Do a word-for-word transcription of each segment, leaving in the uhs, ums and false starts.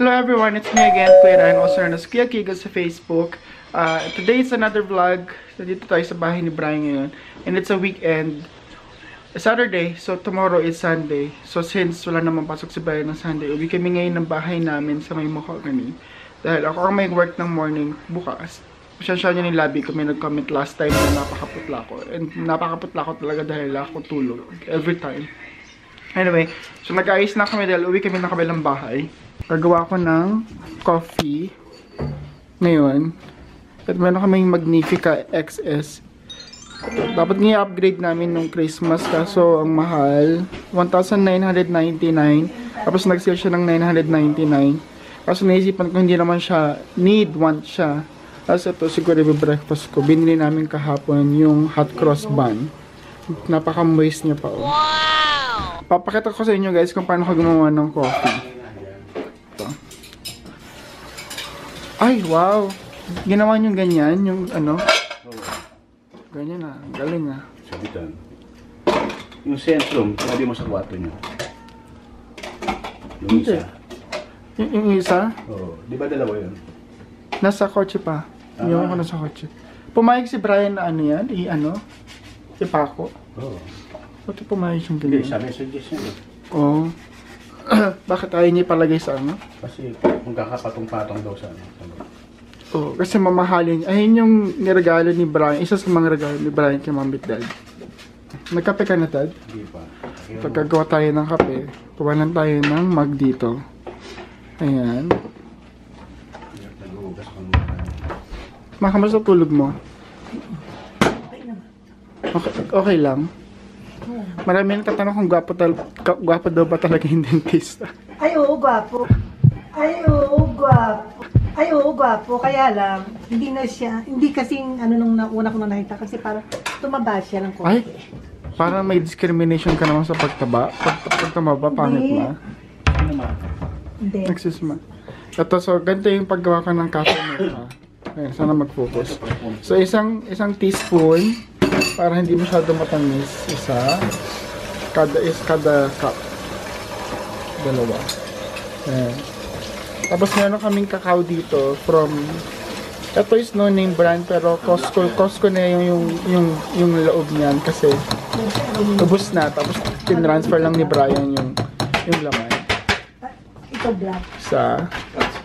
Hello everyone, it's me again, Kuya Ryan, also known as Sukiya Kiga sa Facebook. Uh, today is another vlog. Nandito tayo sa bahay ni Brian ngayon. And it's a weekend. It's Saturday, so tomorrow is Sunday. So since wala namang pasok sa bayan ng Sunday, uwi kami ngayon ng bahay namin sa may Makakani. Dahil ako ang may work ng morning bukas. Pasensya niyo yung labi kami nag-comment last time na napakaputla ko. And napakaputla ko talaga dahil ako tulog every time. Anyway, so nag-ayos na kami dahil uwi kami ng kabilang bahay. Nagawa ko ng coffee ngayon. At meron kaming Magnifica X S. Dapat nga upgrade namin nung Christmas kaso ang mahal. one thousand nine hundred ninety-nine. Tapos nag-sale siya ng nine hundred ninety-nine. Kaso naisipan ko hindi naman siya need, want siya. Tapos ito siguro i-breakfast ko. Binili namin kahapon yung hot cross bun. Napaka-moist niya pa. Oh. Wow! Papakita ko sa inyo guys kung paano ko gumawa ng coffee. Ay, wow! Ginawa nyo ganyan, yung ano? Ganyan na, galing na. Sabitan. Yung sentrum, sabi mo sa kwato nyo. Yung isa. Y- yung isa? Oo. Di ba dalawa yun? Nasa kotse pa. Ah. Yung ako nasa kotse. Pumayag si Brian na ano yan, i-ano? Ipako. Oo. Ba't pumayag yung ganyan? Hindi, sabi suggest nyo. Oo. Bakit ayaw niya palagay sa ano? Kasi kung kakapatong-patong daw sa ano. Oo, kasi mamahalin. Ayun yung niregalo ni Brian. Isa sa mga regalo ni Brian kay Mambit Dad. Nagkape ka na, Dad? Hindi pa. Pagkagawa tayo ng kape, kuwanan tayo ng mug dito. Ayan. Makamas na tulog mo. Okay, okay lang. Marami nagtatanong kung gwapo, gwapo daw ba talaga yung dentista. Ay oo, gwapo. Ay oo, gwapo. Ay oo, gwapo. Kaya lang, hindi na siya, hindi kasing ano nung nauna ko na nakita kasi parang tumaba siya ng konti. Ay, parang may discrimination ka naman sa pagtaba. Pag, pag tumaba, pangit na. Hindi. Nagsisma. Ito, so ganito yung paggawa ka ng coffee mo. Ayan, sana mag-focus. So isang, isang teaspoon. Para hindi masyado matamis, isa kada is kada cup, dalawa. Ayan. Tapos meron kaming kakao dito from, ito is no name brand pero Costco, Costco na yung yung yung, yung loob niyan kasi ubos na, tapos tinransfer lang ni Brian yung yung laman. Ito black. Sa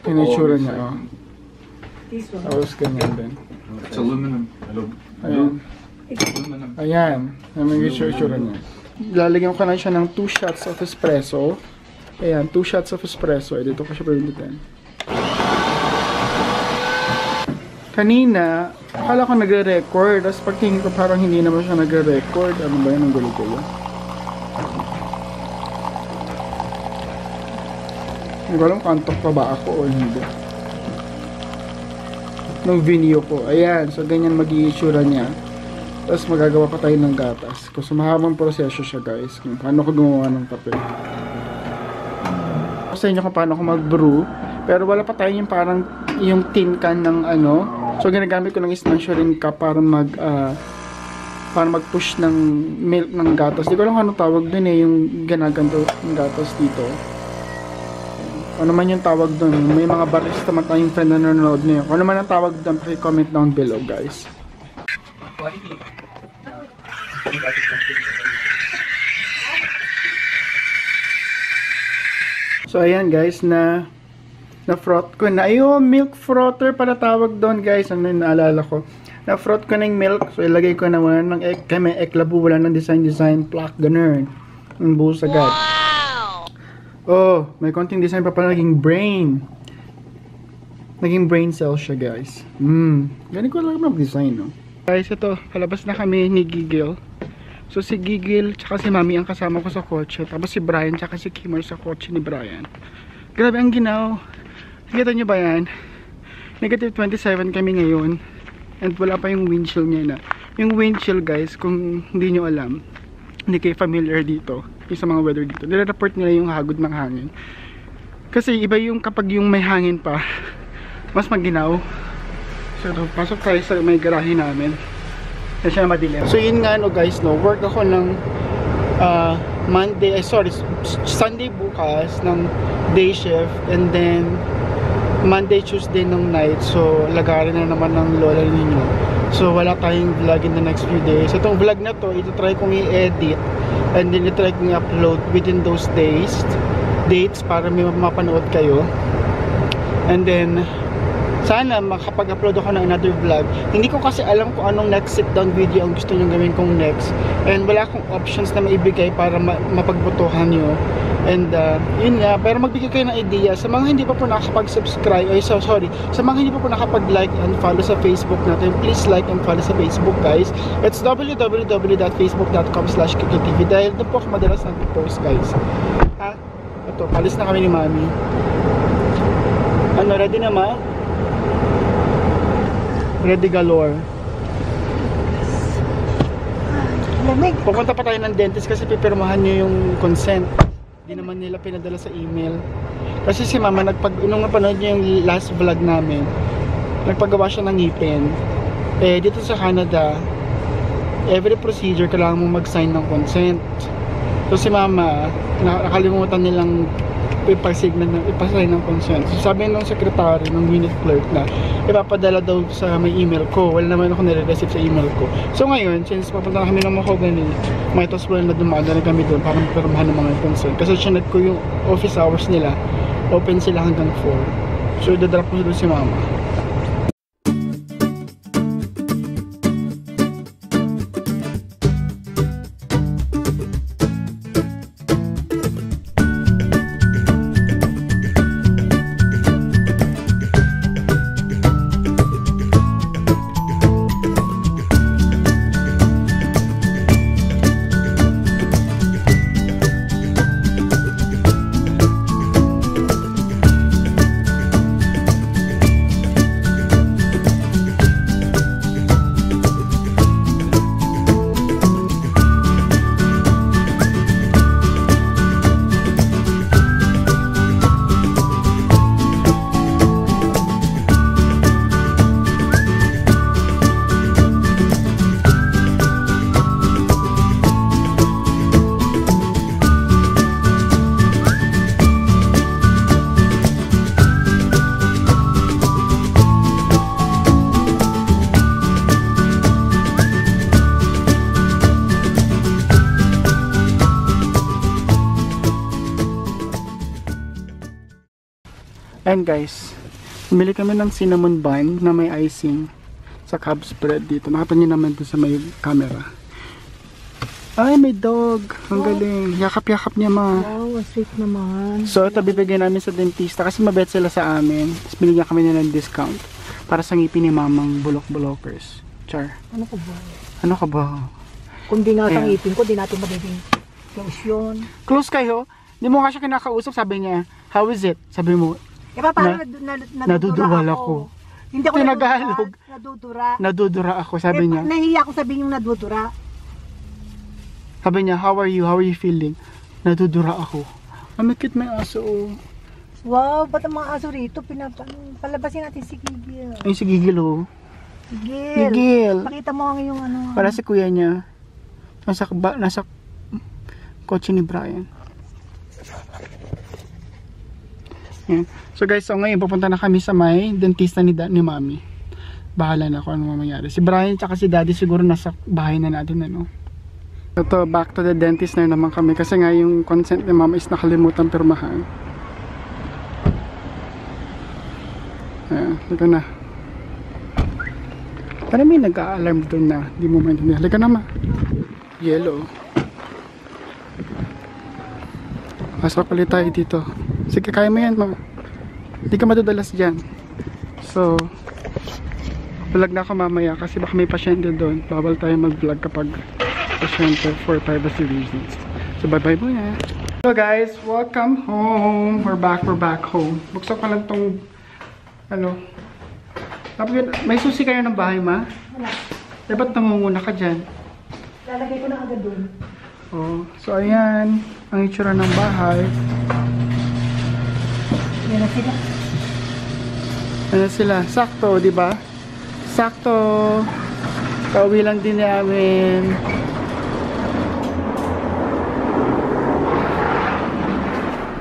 pinitsura niya, oh. Tapos ganyan din. It's aluminum. Ayan. Ayan, mag-isura-isura niya. Lalagyan ko na siya ng two shots of espresso. Ayan, two shots of espresso. Dito ko siya pindutin. Kanina, akala ko nagre-record. Tapos pagtingin ko parang hindi naman siya nagre-record. Ano ba yan? Ang gulo-gulo. Hindi ko alam kung antok pa ba ako o hindi. Nung video ko. Ayan, so ganyan mag-isura niya. Tapos magagawa pa tayo ng gatas. Kasi mahabang proseso siya guys. Kung paano ko gumawa ng kape. Ako sa inyo kung paano ko mag-brew. Pero wala pa tayo yung parang yung tin can ng ano. So ginagamit ko lang is measuring cup para mag uh, para mag-push ng milk ng gatas. Di ko alam kung ano tawag dun eh. Yung ganaganto ng gatas dito. Ano man yung tawag dun. May mga barista man tayong friend na nanonood niyo. Ano man ang tawag dun, pakicomment down below guys. So ayan guys, na na froth ko na. Ayun, milk frother pala tawag doon guys. Ano yung naalala ko. Na froth ko na yung milk. So ilagay ko na wala ng egg. Kaya may egg labo, wala ng design design plaque, ganun. Ang buhos agad. Wow! Oh, may konting design pa pala, naging brain. Naging brain cell siya guys. Mmm, ganun ko lang mag-design no. Guys, ito, palabas na kami ni Gigil. So si Gigil tsaka si Mami ang kasama ko sa kotse. Tapos si Brian tsaka si Kimmer sa kotse ni Brian. Grabe ang ginaw. Nakita nyo ba yan? negative twenty-seven kami ngayon. And wala pa yung windshield niya na. Yung windshield guys, kung hindi nyo alam, hindi kayo familiar dito, yung sa mga weather dito, nire-report nila yung hagod ng hangin. Kasi iba yung kapag yung may hangin pa, mas maginaw. So, pasok tayo sa may garahe namin. Kasi na madilim. So, yun nga no guys, no, work ako ng uh, Monday, sorry, Sunday bukas ng day shift, and then Monday, Tuesday ng night. So lagarin na naman ng lola ninyo. So wala tayong vlog in the next few days. Itong vlog na to, itutry kong i-edit and then itutry kong i-upload within those days, dates, para may mapanood kayo. And then sana makapag-upload ako ng another vlog. Hindi ko kasi alam kung anong next sit-down video ang gusto nyo gawin kong next. And wala akong options na maibigay para ma mapagbotohan nyo. And uh, yun nga, pero magbigay kayo ng idea. Sa mga hindi pa po nakapag-subscribe, ay so, sorry, sa mga hindi pa po nakapag-like and follow sa Facebook natin, please like and follow sa Facebook, guys. It's w w w dot facebook dot com slash kikatv dahil doon po ako madalas nag-post, guys. Ha? Ito, palis na kami ni Mami. Ano, ready na, Ma? Ready galore. Lamig. Pupunta pa tayo ng dentist kasi pipirmahan nyo yung consent. Hindi naman nila pinadala sa email. Kasi si Mama, nagpag, nung napanood nyo yung last vlog namin, nagpagawa siya ng ngipin. Eh, dito sa Canada, every procedure kailangan mong mag-sign ng consent. So si Mama, nakalimutan nilang ipasignal ng ipasign ng consent. So, sabi ng secretary ng unit clerk na ipapadala daw sa may email ko. Wala naman ako nare-receive sa email ko. So ngayon, since papunta kami ng Mahogan, might as well na dumaan na kami doon para magpirmahan ng mga consent. Kasi sinunod ko yung office hours nila. Open sila hanggang four. So dadalap ko doon si Mama. And guys, bumili kami ng cinnamon bun na may icing sa cab spread dito. Nakita niyo naman doon sa may camera. Ay, may dog. Ang galing. Yakap-yakap niya, Ma. Wow, sweet naman. So, ito bibigay namin sa dentista kasi mabait sila sa amin. Tapos binigyan kami nila ng discount para sa ngipin ni Mamang bulok-bulokers. Char. Ano ka ba? Ano ka ba? Kung di nga ang ngipin ko, di natin mabibing close yun. Close kayo? Di mo nga siya kinakausap. Sabi niya, how is it? Sabi mo, eh, paano na, na, naduduwal ako. ako. Hindi ako Tinagalog. Nadudura. Nadudura ako, sabi eh, niya. Nahiya ako sabihin yung nadudura. Sabi niya, how are you? How are you feeling? Nadudura ako. Mamikit may aso. Oh. Wow, ba't ang mga aso rito? Palabasin natin si Gigil. Ay, si Gigil, oh. Gigil. Gigil. Pakita mo ang iyong ano. Para si kuya niya. Nasa, ba, nasa kotse ni Brian. Yeah. So guys, so ngayon pupunta na kami sa may dentista ni, ni Mami. Bahala na ako ano mangyari. Si Brian tsaka si Daddy siguro nasa bahay na natin ano. Ito, back to the dentist na naman kami. Kasi nga yung consent ni Mama is nakalimutan pirmahan. Ayan, liga na. Parang may nag-a-alarm doon na. Di mo maintindihan. Liga na, Ma. Yellow. Pasok ulit tayo dito. Sige, kaya mo yan, Ma. Hindi ka madudalas dyan. So, vlog na ako mamaya kasi baka may pasyente doon. Bawal tayo mag-vlog kapag pasyente for privacy reasons. So, bye-bye muna. So guys, welcome home. We're back, we're back home. Buksan ko lang tong ano. May susi kayo ng bahay, Ma? Wala. Eh, ba't nangunguna ka dyan? Lalagay ko na agad doon. Oh, so ayan. Ang itsura ng bahay. Ayan na sila. Ayan na sila. Sakto, di ba? Sakto. Pauwi lang din namin.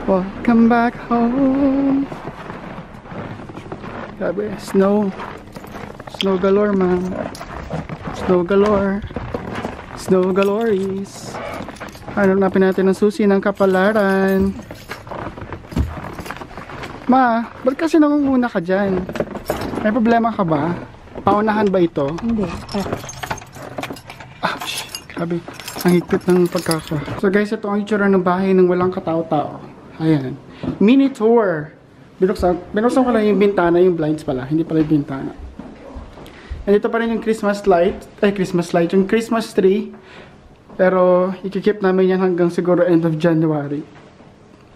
Welcome back home. Grabe, snow. Snow galore, man. Snow galore. Snow galories. Hanapin natin ang susi ng kapalaran. Ma, ba't kasi nangunguna ka dyan? May problema ka ba? Paunahan ba ito? Hindi. Ah, shit. Grabe. Ang higpit ng pagkaka. So guys, ito ang itsura ng bahay ng walang katao-tao. Ayan. Mini tour. Binuksan, binuksan ko lang yung bintana, yung blinds pala. Hindi pala yung bintana. And ito pa rin yung Christmas light. Ay, Christmas light. Yung Christmas tree. Pero, ikikip namin yan hanggang siguro end of January.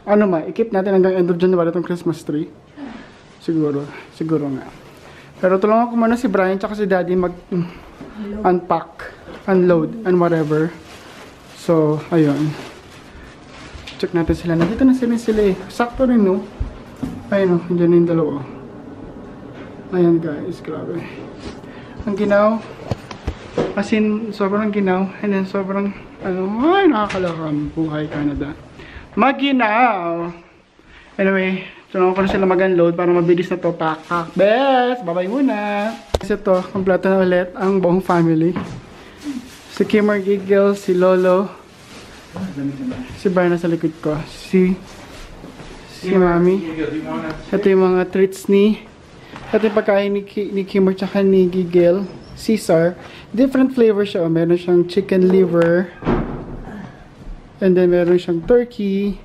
Ano ma, ikip natin hanggang end of January itong Christmas tree. Siguro. Siguro nga. Pero tulungan ko muna si Brian tsaka si Daddy mag-unpack, unload, and whatever. So, ayun. Check natin sila. Nandito na sila sila eh. Sakto rin, no? Ayun, no? Diyan na yung dalawa. Ayan, guys. Grabe. Ang ginaw. As in, sobrang ginaw. And then, sobrang, ano, ay, nakakalakang buhay, Canada. Maginaw! Anyway, tulungan ko na sila mag-unload para mabilis na to. Pakak. Best! Babay muna! Kasi ito, kompleto na ulit ang buong family. Si Kim or Giggle, si Lolo, si Brian sa likod ko, si si Mami. Ito yung mga treats ni, ito yung pagkain ni, Ki, ni Kim or tsaka ni Giggle, Caesar. Different flavor siya. Meron siyang chicken liver, and then meron siyang turkey.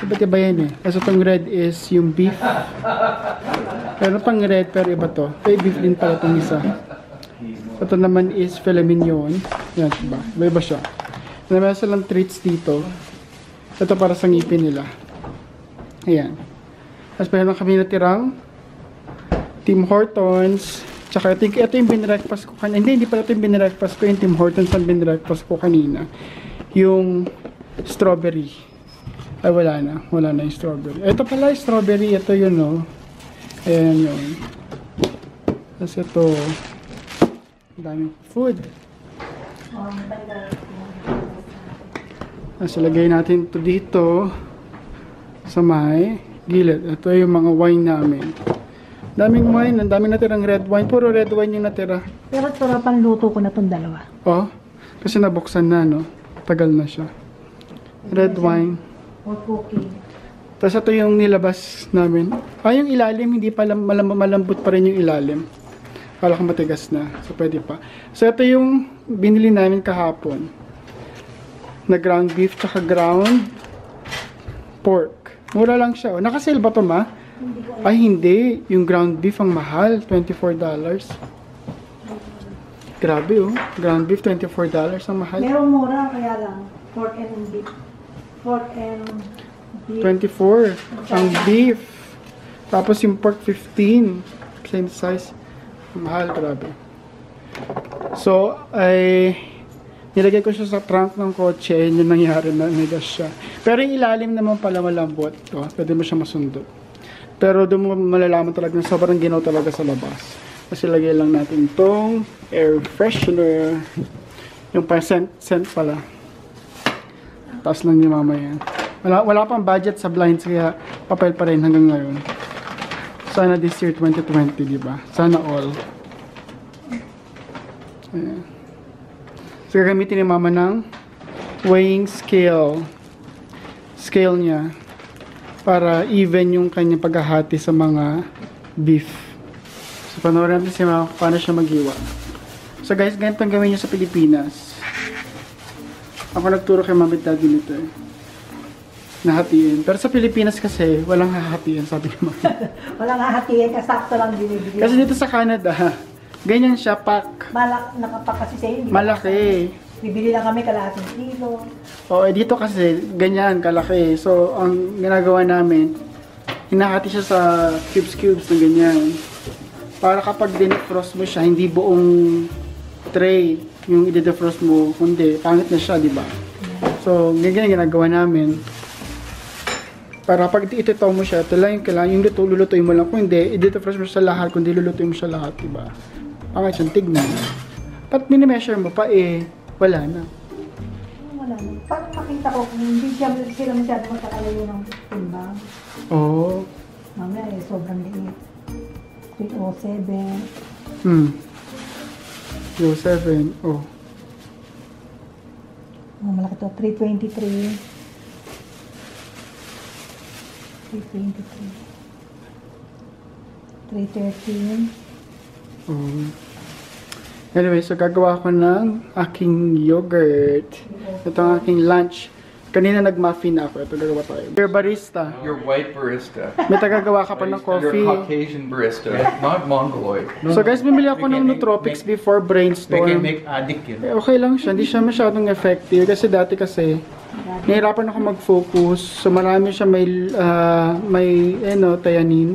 Iba't iba yan eh. Kaso itong red is yung beef. Pero pang red, pero iba to. May beef din pala itong isa. Ito naman is filet mignon. Yan, diba? Iba-iba siya. Meron silang treats dito. Ito para sa ngipin nila. Ayan. Tapos meron kami natirang Tim Hortons. Tsaka ito, ito yung binreakfast ko kanina. Hindi, hindi pala ito yung binreakfast ko. Yung Tim Hortons ang binreakfast ko kanina. Yung strawberry. Ay, wala na. Wala na yung strawberry. Ito pala yung strawberry. Ito yun, no? Ayan yun. Tapos ito... daming food. Tapos ilagay natin ito dito sa may gilid. Ito yung mga wine namin. Daming wine. Ang daming natirang red wine. Puro red wine yung natira. Pero tura pang luto ko na itong dalawa. Oo. Oh, kasi nabuksan na, no? Tagal na siya. Red wine. Or cooking. Tapos ito yung nilabas namin. Ah, yung ilalim. Hindi pa malam malambot pa rin yung ilalim. Kala kang matigas na. So, pwede pa. So, ito yung binili namin kahapon. Na ground beef tsaka ground pork. Mura lang siya. Oh. Naka-sale ba ito, ma? Ay, hindi. Yung ground beef ang mahal. twenty-four dollars. Grabe, oh. Ground beef, twenty-four dollars ang mahal. Merong mura, kaya lang. Pork and beef. Pork and beef. twenty-four. Ang beef. Tapos yung pork, fifteen. Same size. Mahal, grabe. So, ay nilagay ko siya sa trunk ng kotse. Yun yung nangyari na nagas siya. Pero yung ilalim naman pala malambot. Oh, pwede mo siya masundot. Pero doon malalaman talaga na sobrang ginaw talaga sa labas. Kasi lagay lang natin itong air freshener. Yung pa scent, scent pala. Taas lang ni mama yan. Wala, wala pang budget sa blinds kaya papel pa rin hanggang ngayon. Sana this year twenty twenty, diba? Sana all. Ayan. So, gagamitin ni mama ng weighing scale. Scale niya. Para even yung kanyang paghahati sa mga beef. So, panoorin natin si mama paano siya mag-iwa. So, guys, ganito ang gawin niya sa Pilipinas. Ako nagturo kay mama at daddy nito eh. Nahatiin. Pero sa Pilipinas kasi, walang hahatiin, sabi naman. Walang hahatiin, kasakto lang binibigyan. Kasi dito sa Canada, ganyan siya, pack. Malak, nakapack kasi sa'yo. Malaki. Bibili lang kami kalahating kilo. Oo, eh, dito kasi, ganyan, kalaki. So, ang ginagawa namin, hinahati siya sa cubes-cubes na ganyan. Para kapag dinefrost mo siya, hindi buong tray yung i-defrost mo, kundi pangit na siya, diba? So, ganyan ginagawa namin. Para pag ititaw mo siya, ito lang yung kailangan, yung luto, lulutuin mo lang. Kung hindi, i-defrost mo siya lahat, kundi lulutuin mo siya lahat, diba? Pangit siyang tignan. Ba't minimeasure mo pa, eh, wala na. Wala pag nakita ko, hindi sila masyado magkakalayo ng timbang. Oo. Oh. Mamaya eh, sobrang liit. three oh seven. Hmm. three oh seven. Oh. Oh, malaki to. three twenty-three. three twenty-three. three thirteen. Oh. Anyway, so gagawa ko ng aking yogurt. Ito ang aking lunch. Kanina nag-muffin ako. Ito gagawa tayo. Your barista. Your white barista. May tagagawa ka pa ng coffee. Your Caucasian barista. Not Mongoloid. No. So guys, bumili ako ng nootropics before brainstorm. Make, make addict yun. Eh, okay lang siya. Hindi siya masyadong effective. Kasi dati kasi, nahirapan ako mag-focus. So marami siya may, uh, may, eh no, tianin.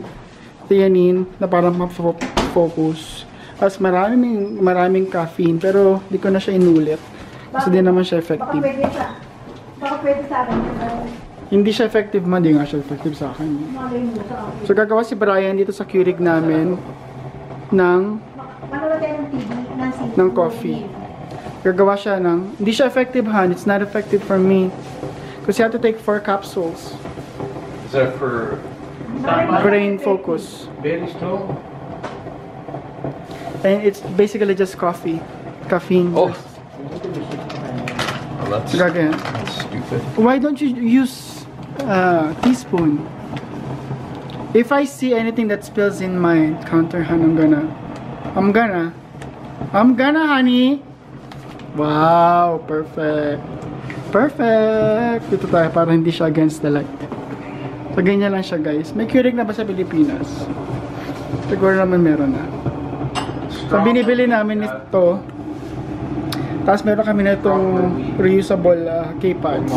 Tianin na parang mag-focus. As maraming, maraming caffeine, pero di ko na siya inulit. Kasi di naman siya effective. Baka pwede sa, baka pwede sa akin. Hindi siya effective man, di nga siya effective sa akin. So gagawa si Brian dito sa Keurig namin ng ng coffee. Gagawa siya ng, hindi siya effective han, it's not effective for me. Because you have to take four capsules. Is that for brain focus? Very strong. And it's basically just coffee, caffeine. Oh, well, that's, that's stupid. Why don't you use a uh, teaspoon? If I see anything that spills in my counter, hon, I'm gonna, I'm gonna, I'm gonna, honey. Wow, perfect, perfect. Ito tayo para hindi siya against the light. So ganyan lang siya, guys. May Keurig na ba sa Pilipinas? Siguro naman meron na. So, binibili namin ito. Tapos meron kami na itong reusable uh, K-pads.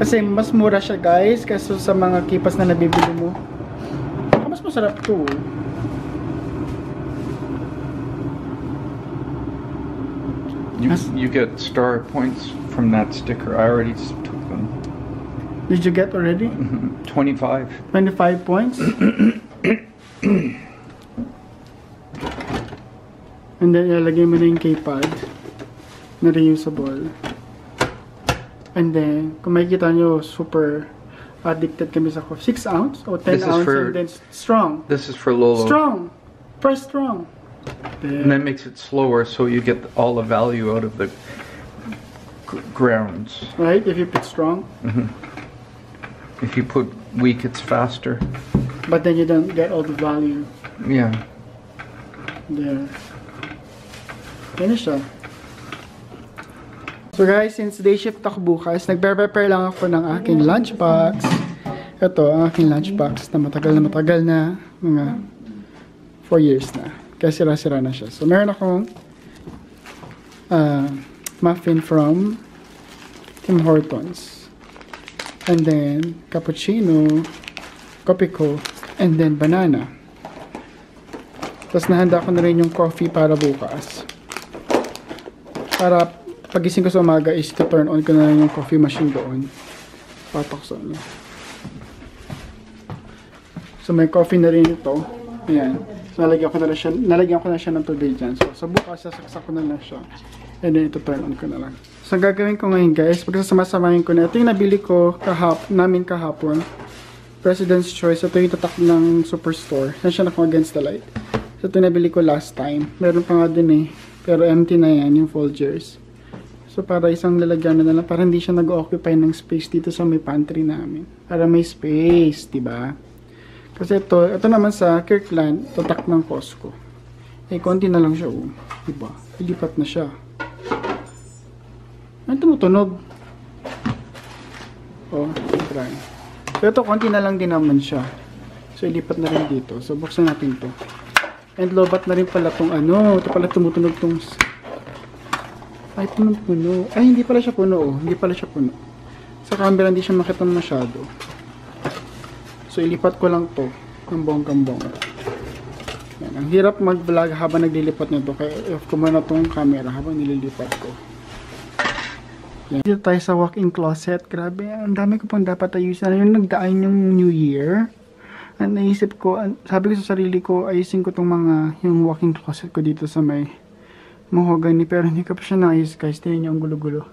Kasi mas mura siya, guys, kasi sa mga K-pads na nabibili mo. Mas masarap ito. You, you get star points from that sticker. I already took them. Did you get already? twenty-five. twenty-five points? And then, ilalagay mo na yung K-pad na reusable. And then, kung makikita nyo, super addicted kami sa coffee. six ounce o ten ounce for, and then strong. This is for Lolo. Strong. Press strong. Then, and that makes it slower so you get all the value out of the grounds. Right? If you put strong. Mm-hmm. If you put weak, it's faster. But then you don't get all the value. Yeah. There. Finish siya. So guys, since day shift ako bukas, nagpe-prepare lang ako ng aking lunchbox. Ito, ang aking lunchbox na matagal na matagal na, mga four years na. Kaya sira-sira na siya. So meron akong uh, muffin from Tim Hortons. And then, cappuccino, coffee ko, and then banana. Tapos nahanda ko na rin yung coffee para bukas. Para pagising ko sa umaga is to turn on ko na yung coffee machine doon. Patok sa ano. So may coffee na rin ito. Ayan. So nalagyan ko na siya, nalagyan ko na siya ng tubig dyan. So sa bukas, sasaksak ko na lang siya. And then ito turn on ko na lang. So ang gagawin ko ngayon, guys, pagsasamasamahin ko na. Ito yung nabili ko kahap, namin kahapon. President's Choice. Ito yung tatak ng Superstore. Yan siya nakong against the light. So ito yung nabili ko last time. Meron pa nga din eh. Pero empty na yan, yung Folgers. So, para isang lalagyan na lang, para hindi siya nag-occupy ng space dito sa may pantry namin. Para may space, diba? Kasi ito, ito naman sa Kirkland, tatak ng Costco. Eh, konti na lang siya, oh. Diba? Ilipat na siya. Ano tumutunog? Oh, try. So, ito, konti na lang din naman siya. So, ilipat na rin dito. So, buksan natin to. And lobat na rin pala tong ano, ito pala tumutunog tong ay puno-puno. Ay hindi pala siya puno oh, hindi pala siya puno. Sa camera hindi siya makita masyado. So ilipat ko lang to, kambong-kambong. Ang hirap mag-vlog habang naglilipat nito kaya off ko muna tong camera habang nililipat ko. Yan. Dito tayo sa walk-in closet. Grabe, ang dami ko pang dapat ayusin. Yung nagdaan yung New Year. At naisip ko, sabi ko sa sarili ko, ayusin ko itong mga, yung walk-in closet ko dito sa may mahogany. Pero hindi ko pa siya naayos, guys. Tingnan niyo ang gulo-gulo.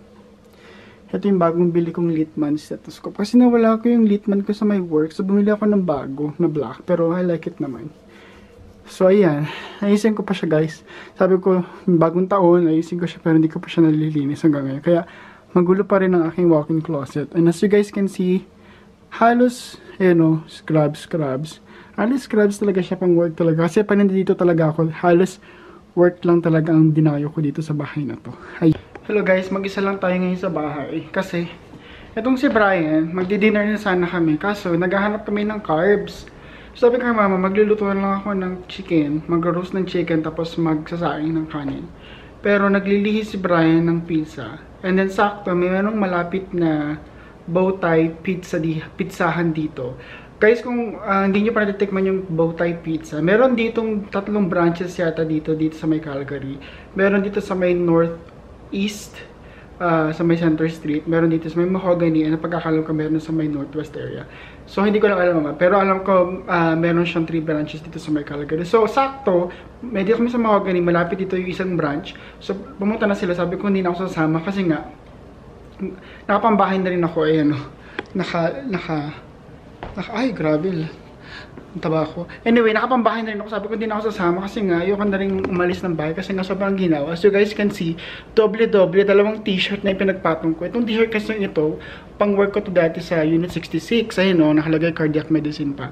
Ito yung bagong bili kong Littmann stethoscope. Kasi nawala ko yung Littmann ko sa my work. So, bumili ako ng bago na black. Pero, I like it naman. So, ayan. Ayusin ko pa siya, guys. Sabi ko, bagong taon, ayusin ko siya. Pero, hindi ko pa siya nalilinis hanggang ngayon. Kaya, magulo pa rin ang aking walk-in closet. And as you guys can see, halos, you know, scrub, scrubs. Halos scrubs talaga siya pang work talaga. Kasi, pag nandito talaga ako, halos work lang talaga ang dinayo ko dito sa bahay na to. Ay. Hello guys, mag-isa lang tayo ngayon sa bahay kasi etong si Brian, magdi-dinner na sana kami kaso naghahanap kami ng carbs. So, sabi ko, mama, magluluto lang ako ng chicken, mag-roast ng chicken tapos magsasaing ng kanin. Pero naglilihis si Brian ng pizza. And then sakto, may merong malapit na Bowtie Pizza di pizzahan dito. Guys, kung uh, hindi nyo pa natitikman yung Bowtie Pizza, meron ditong tatlong branches yata dito dito sa may Calgary. Meron dito sa may North East, uh, sa may Center Street. Meron dito sa may Mahogany. Ano pagkakalam ko, meron sa may Northwest area. So, hindi ko lang alam, mama. Pero alam ko, uh, meron siyang three branches dito sa may Calgary. So, sakto, medyo kami sa Mahogany. Malapit dito yung isang branch. So, pumunta na sila. Sabi ko, hindi na ako sasama. Kasi nga, nakapambahin na rin ako. Ayan, eh, naka, naka, naka, ay, grabe. Tabako. Anyway, nakapambahay na rin ako. Sabi ko, hindi na ako sasama kasi nga, ayoko na rin umalis ng bahay kasi nga sobrang ginawa. As you guys can see, doble-doble, dalawang t-shirt na ipinagpatong ko. Itong t-shirt kasi ito, pang work ko to dati sa Unit sixty-six. Ayun o, nakalagay cardiac medicine pa.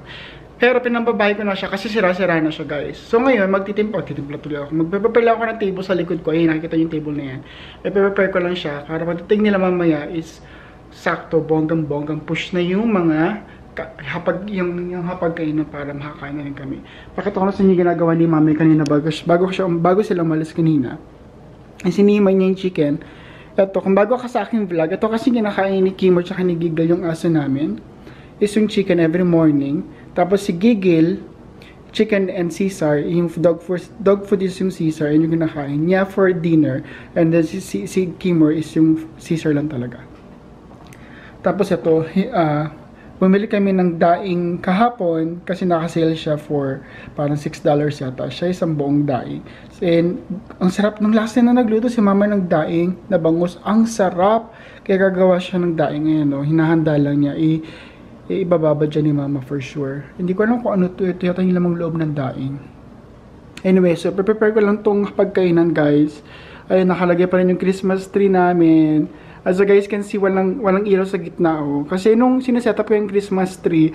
Pero pinambabahay ko na siya kasi sira-sira na siya, guys. So ngayon, magtitimpa. Oh, titimpla tuloy ako. Magpapapala ako ng table sa likod ko. Ayun, nakikita yung table na yan. Ipapapare ko lang siya. Para matitig nila mamaya is sakto, bonggang-bonggang push na yung mga hapag, yung, yung hapag kainan para makakain na rin kami. Pakita ko na sa inyo ginagawa ni mami kanina bago, bago, siya, bago sila umalis kanina. Sinimay niya yung chicken. Ito, kung bago ka sa aking vlog, ito kasi ginakain ni Kim at saka ni Gigil yung aso namin. Is yung chicken every morning. Tapos si Gigil, chicken and Caesar, yung dog food, dog food is yung Caesar, yun yung ginakain niya for dinner. And then si, si, si Kimor is yung Caesar lang talaga. Tapos ito, ah, uh, bumili kami ng daing kahapon kasi nakasale siya for parang six dollars yata. Siya isang buong daing. And ang sarap ng last na nagluto si mama ng daing na bangus. Ang sarap! Kaya gagawa siya ng daing ngayon. Oh. Hinahanda lang niya. I, i ibababa dyan ni mama for sure. Hindi ko alam kung ano ito. Ito yata yung lamang loob ng daing. Anyway, so prepare ko lang tong pagkainan guys. Ayun, nakalagay pa rin yung Christmas tree namin. As you guys can see, walang, walang ilaw sa gitna oh. Kasi nung sineset up ko yung Christmas tree,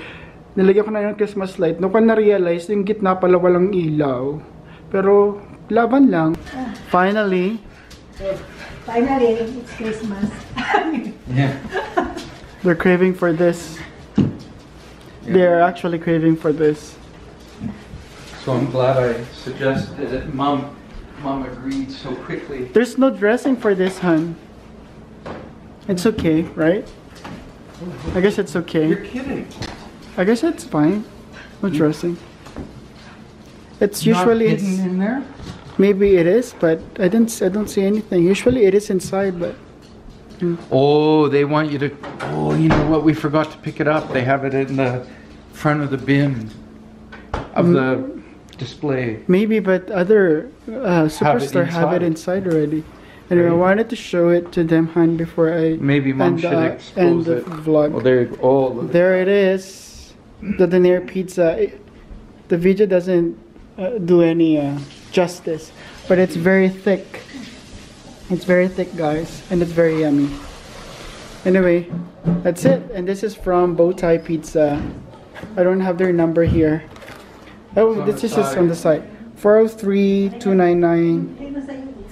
nilagyan ko na yung Christmas light. Nung pa na-realize, yung gitna pala walang ilaw. Pero, laban lang. Ah. Finally. Finally, it's Christmas. Yeah. They're craving for this. Yeah. They're actually craving for this. So I'm glad I suggested it. Mom, Mom agreed so quickly. There's no dressing for this, hun. It's okay, right? I guess it's okay. You're kidding. I guess it's fine. No dressing. It's usually not hidden in there. Maybe it is, but I didn't. I don't see anything. Usually it is inside, but. Yeah. Oh, they want you to. Oh, you know what? We forgot to pick it up. They have it in the front of the bin of mm. the display. Maybe, but other uh, Superstore have it inside already. Anyway, I wanted to show it to them, hon, before I maybe mom end, should uh, expose end the it. Vlog. Oh, there, oh, there it is, the Denier pizza. It, the video doesn't uh, do any uh, justice, but it's very thick. It's very thick, guys, and it's very yummy. Anyway, that's it. And this is from Bowtie Pizza. I don't have their number here. Oh, this is just on the site. four oh three, two nine nine,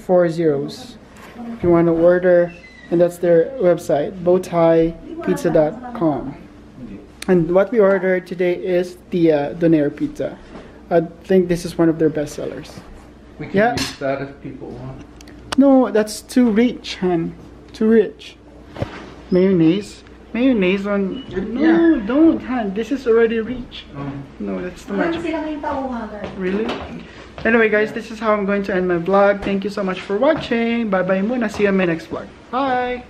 four zeros. If you want to order, and that's their website, bowtie pizza dot com. And what we ordered today is the uh, Donair pizza. I think this is one of their best sellers. We can yeah. use that if people want. No, that's too rich, hon. Too rich. Mayonnaise. Mayonnaise on. No, yeah. don't, hon. This is already rich. Um, no, that's too much. Really? Anyway, guys, this is how I'm going to end my vlog. Thank you so much for watching. Bye bye muna. See you in my next vlog. Bye.